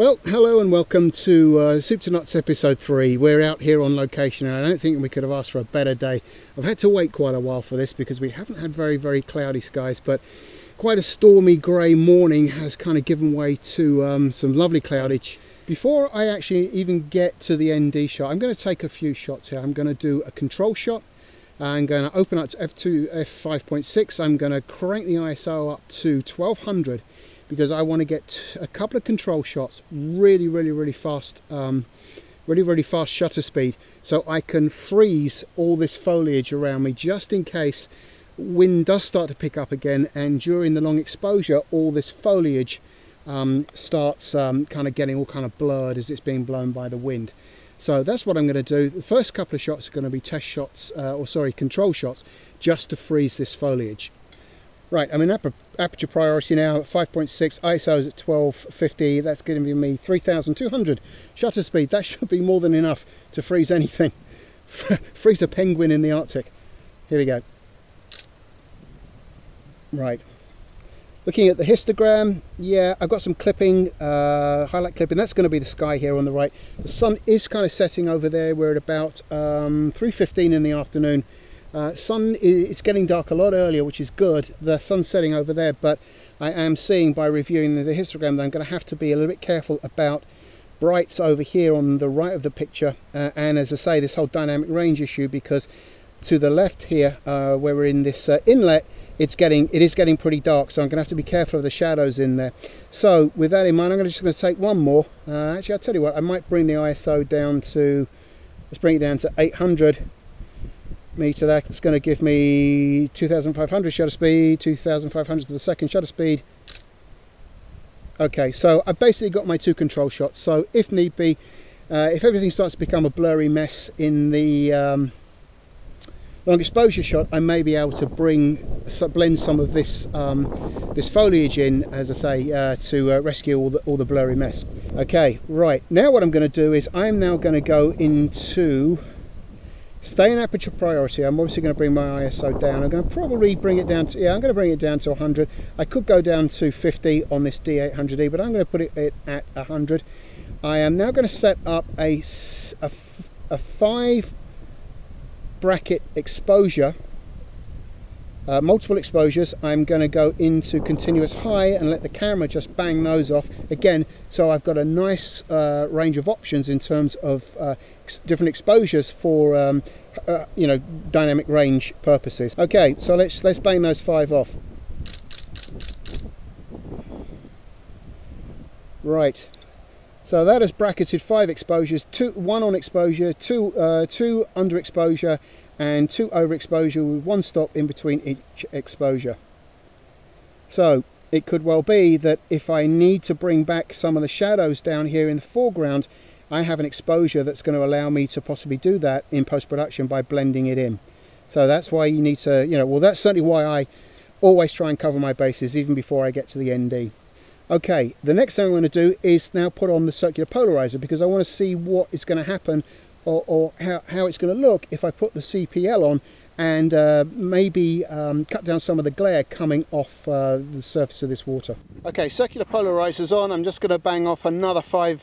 Well, hello and welcome to Soup to Nuts episode 3. We're out here on location and I don't think we could have asked for a better day. I've had to wait quite a while for this because we haven't had very cloudy skies, but quite a stormy grey morning has kind of given way to some lovely cloudage. Before I actually even get to the ND shot, I'm going to take a few shots here. I'm going to do a control shot. I'm going to open up to f2, f5.6. I'm going to crank the ISO up to 1200. Because I want to get a couple of control shots really fast, really fast shutter speed, so I can freeze all this foliage around me just in case wind does start to pick up again, and during the long exposure all this foliage starts kind of getting all kind of blurred as it's being blown by the wind. So that's what I'm going to do. The first couple of shots are going to be test shots, control shots, just to freeze this foliage. Right, I'm in aperture priority now at 5.6, ISO is at 1250, that's going to give me 3200 shutter speed. That should be more than enough to freeze anything. Freeze a penguin in the Arctic. Here we go. Right, looking at the histogram, yeah, I've got some clipping, highlight clipping. That's going to be the sky here on the right. The sun is kind of setting over there. We're at about 3:15 in the afternoon. It's getting dark a lot earlier, which is good. The sun's setting over there, but I am seeing by reviewing the histogram that I'm going to have to be a little bit careful about brights over here on the right of the picture, and as I say, this whole dynamic range issue, because to the left here, where we're in this inlet, it is getting pretty dark, so I'm going to have to be careful of the shadows in there. So with that in mind, I'm just going to take one more. Actually, I'll tell you what, I might bring the ISO down to, let's bring it down to 800 meter. That's going to give me 2500 shutter speed, 2500 to the second shutter speed. Okay, so I've basically got my two control shots, so if need be, if everything starts to become a blurry mess in the long exposure shot, I may be able to blend some of this this foliage in, as I say, to rescue all the blurry mess. Okay, right, now what I'm going to do is I'm now going to go into stay in aperture priority. I'm obviously going to bring my ISO down. I'm going to probably bring it down to, yeah, I'm going to bring it down to 100. I could go down to 50 on this D800E, but I'm going to put it at 100. I am now going to set up a 5 bracket exposure, multiple exposures. I'm going to go into continuous high and let the camera just bang those off again, so I've got a nice range of options in terms of different exposures for you know, dynamic range purposes. Okay, so let's bang those 5 off. Right, so that has bracketed 5 exposures, 1 on exposure, 2 under exposure, and 2 over exposure, with 1 stop in between each exposure. So it could well be that if I need to bring back some of the shadows down here in the foreground, I have an exposure that's going to allow me to possibly do that in post-production by blending it in. So that's why you need to, you know, well, that's certainly why I always try and cover my bases even before I get to the ND. Okay, the next thing I'm going to do is now put on the circular polarizer, because I want to see what is going to happen, or how it's going to look if I put the CPL on and maybe cut down some of the glare coming off the surface of this water. Okay, circular polarizer's on. I'm just going to bang off another 5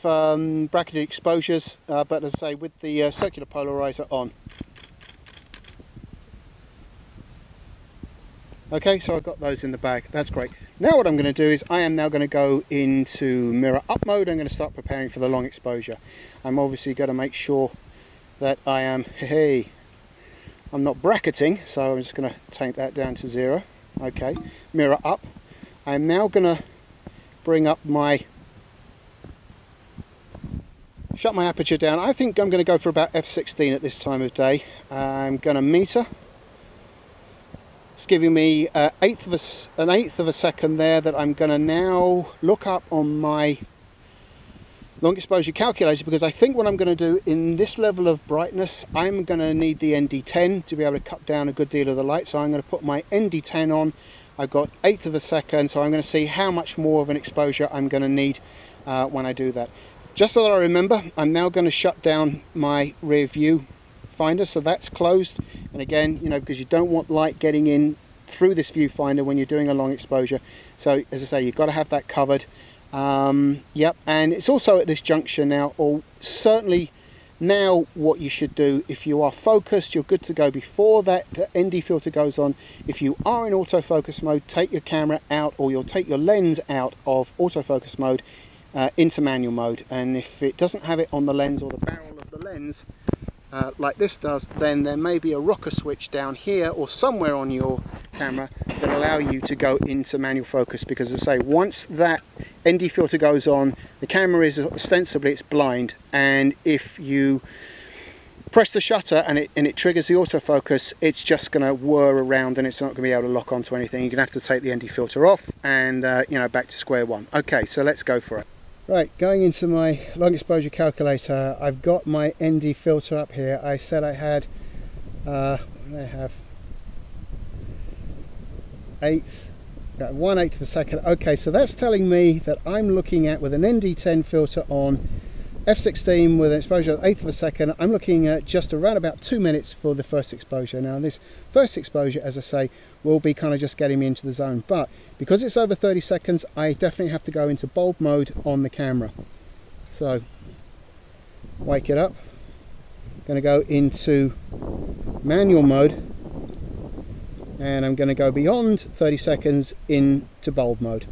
bracketed exposures, but as I say, with the circular polarizer on. Okay, so I've got those in the bag. That's great. Now what I'm going to do is I am now going to go into mirror up mode. I'm going to start preparing for the long exposure. I'm obviously going to make sure that I am, I'm not bracketing, so I'm just going to take that down to 0. Okay, mirror up. I'm now going to bring up my, shut my aperture down. I think I'm going to go for about f16 at this time of day. I'm going to meter. It's giving me an eighth of a second there, that I'm going to now look up on my long exposure calculator, because I think what I'm going to do in this level of brightness, I'm going to need the ND10 to be able to cut down a good deal of the light. So I'm going to put my ND10 on. I've got 1/8 of a second, so I'm going to see how much more of an exposure I'm going to need when I do that. Just so that I remember, I'm now going to shut down my rear view finder, so that's closed. And again, you know, because you don't want light getting in through this viewfinder when you're doing a long exposure. So as I say, you've got to have that covered. Yep, and it's also at this juncture now, or certainly now, what you should do, if you are focused, you're good to go before that ND filter goes on. If you are in autofocus mode, take your camera out, or you'll take your lens out of autofocus mode into manual mode, and if it doesn't have it on the lens or the barrel of the lens like this does, then there may be a rocker switch down here or somewhere on your camera that allow you to go into manual focus, because as I say, once that ND filter goes on, the camera is ostensibly, it's blind, and if you press the shutter and it triggers the autofocus, it's just going to whir around and it's not going to be able to lock onto anything. You're going to have to take the ND filter off and you know, back to square one. Okay, so let's go for it. Right, going into my long exposure calculator, I've got my ND filter up here. I said I had, I have 1/8 of a second. Okay, so that's telling me that I'm looking at, with an ND10 filter on, f/16 with an exposure of 1/8 of a second, I'm looking at just around about 2 minutes for the first exposure. Now this first exposure, as I say, will be kind of just getting me into the zone, but because it's over 30 seconds, I definitely have to go into bulb mode on the camera. So wake it up, going to go into manual mode, and I'm going to go beyond 30 seconds into bulb mode.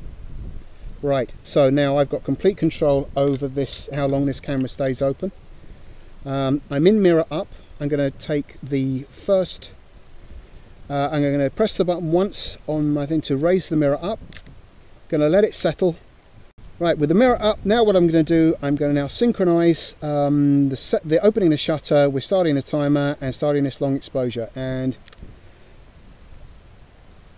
Right, so now I've got complete control over this, how long this camera stays open. I'm in mirror up. I'm going to take the first, I'm going to press the button once on, I think, to raise the mirror up. Going to let it settle. Right, with the mirror up, now what I'm going to do, I'm going to now synchronize the opening the shutter with starting the timer and starting this long exposure. And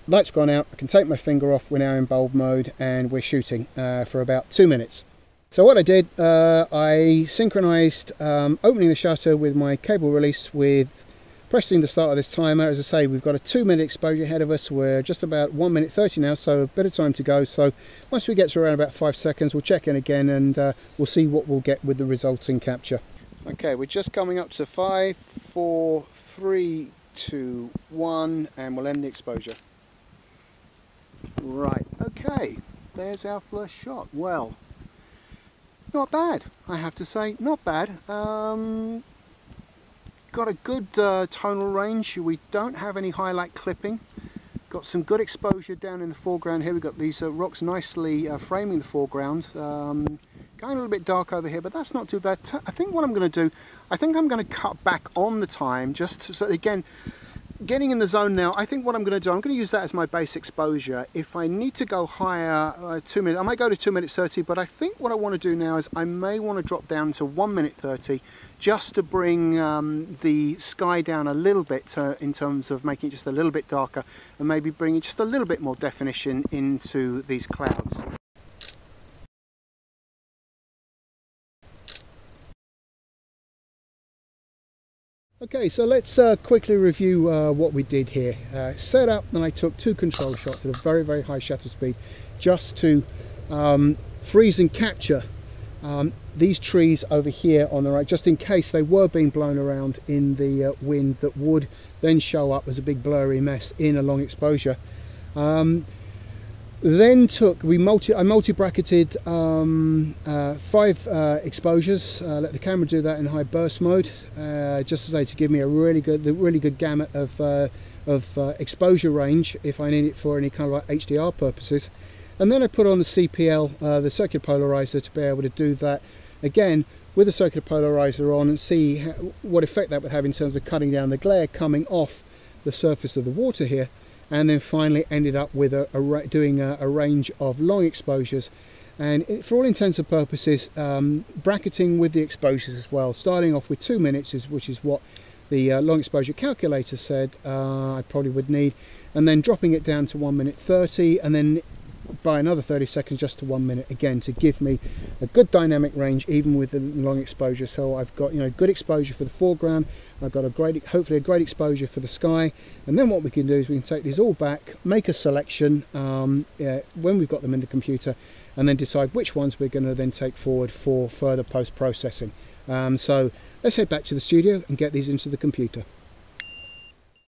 light's gone out, I can take my finger off, we're now in bulb mode, and we're shooting for about 2 minutes. So what I did, I synchronized opening the shutter with my cable release with pressing the start of this timer. As I say, we've got a 2 minute exposure ahead of us, we're just about 1:30 now, so a bit of time to go. So once we get to around about 5 seconds, we'll check in again and we'll see what we'll get with the resulting capture. Okay, we're just coming up to 5, 4, 3, 2, 1, and we'll end the exposure. Right, okay, there's our first shot. Well, not bad, I have to say, not bad. Got a good tonal range, we don't have any highlight clipping. Got some good exposure down in the foreground here. We've got these rocks nicely framing the foreground. Going a little bit dark over here, but that's not too bad. I think what I'm going to do, I think I'm going to cut back on the time just to, so again, getting in the zone now, I think what I'm going to do, I'm going to use that as my base exposure. If I need to go higher, 2 minutes, I might go to 2 minutes 30, but I think what I want to do now is I may want to drop down to 1 minute 30, just to bring the sky down a little bit in terms of making it just a little bit darker, and maybe bringing just a little bit more definition into these clouds. Okay, so let's quickly review what we did here. Set up, and I took 2 control shots at a very, very high shutter speed just to freeze and capture these trees over here on the right, just in case they were being blown around in the wind, that would then show up as a big blurry mess in a long exposure. Then took, I multi-bracketed 5 exposures, let the camera do that in high burst mode, just as I, to give me a really good gamut of exposure range if I need it for any kind of like HDR purposes. And then I put on the CPL, the circular polarizer, to be able to do that again with the circular polarizer on and see what effect that would have in terms of cutting down the glare coming off the surface of the water here. And then finally ended up with doing a range of long exposures, and for all intents and purposes bracketing with the exposures as well, starting off with 2 minutes, which is what the long exposure calculator said I probably would need, and then dropping it down to 1 minute 30, and then by another 30 seconds just to 1 minute again, to give me a good dynamic range even with the long exposure. So I've got, you know, good exposure for the foreground, I've got a great, hopefully a great exposure for the sky, and then what we can do is we can take these all back, make a selection when we've got them in the computer, and then decide which ones we're going to then take forward for further post-processing. So let's head back to the studio and get these into the computer.